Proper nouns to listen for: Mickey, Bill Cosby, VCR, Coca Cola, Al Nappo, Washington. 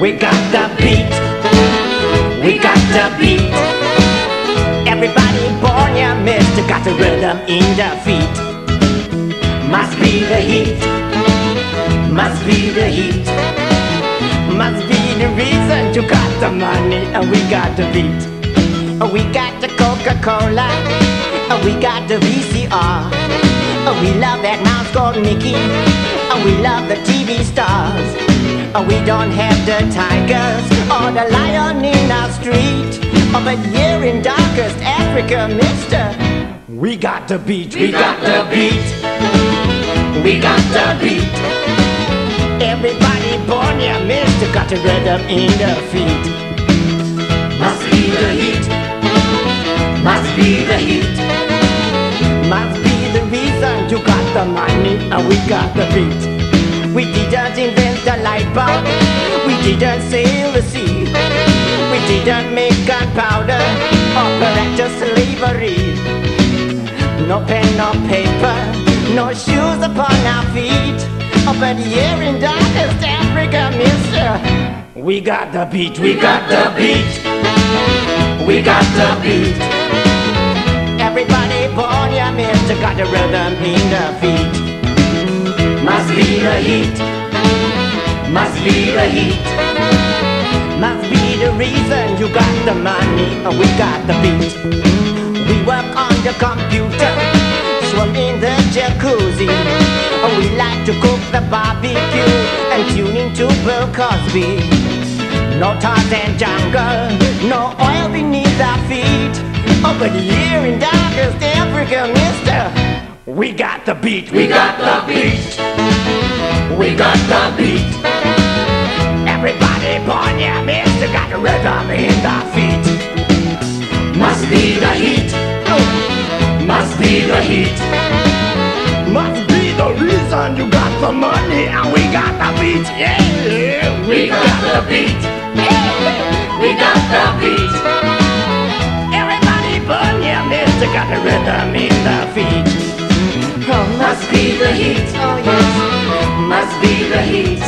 We got the beat, we got the beat. Everybody born ya mister, got the rhythm in the feet. Must be the heat, must be the heat. Must be the reason you got the money, and we got the beat. We got the Coca Cola, we got the VCR. We love that mouse called Mickey, we love the TV stars. We don't have the tigers or the lion in our street, but here in darkest Africa, mister, we got the beat. We got the beat. We got the beat. Everybody born here, mister, got the rhythm in the feet. Must be the heat. Must be the heat. Must be the reason you got the money, and we got the beat. We didn't invent the light bulb, we didn't sail the sea, we didn't make gunpowder or practice slavery. No pen, no paper, no shoes upon our feet, but here in darkest Africa, mister, we got the beat. We got the beat. We got the beat. Everybody born here, mister, got the rhythm in the feet. Must be the heat, must be the heat. Must be the reason you got the money, and we got the beat. We work on the computer, swim in the jacuzzi. We like to cook the barbecue and tune into Bill Cosby. No tars and jungle, no oil beneath our feet. But here in darkest Africa, mister, we got the beat. We got the beat. We got the beat. Everybody born here, mister, got the rhythm in the feet. Must be the heat. Must be the heat. Must be the reason you got the money, and we got the beat. Yeah, we got the beat. We got the beat. Everybody born here, mister, got the rhythm in the feet. Must be the heat. Oh yes. Must be the heat.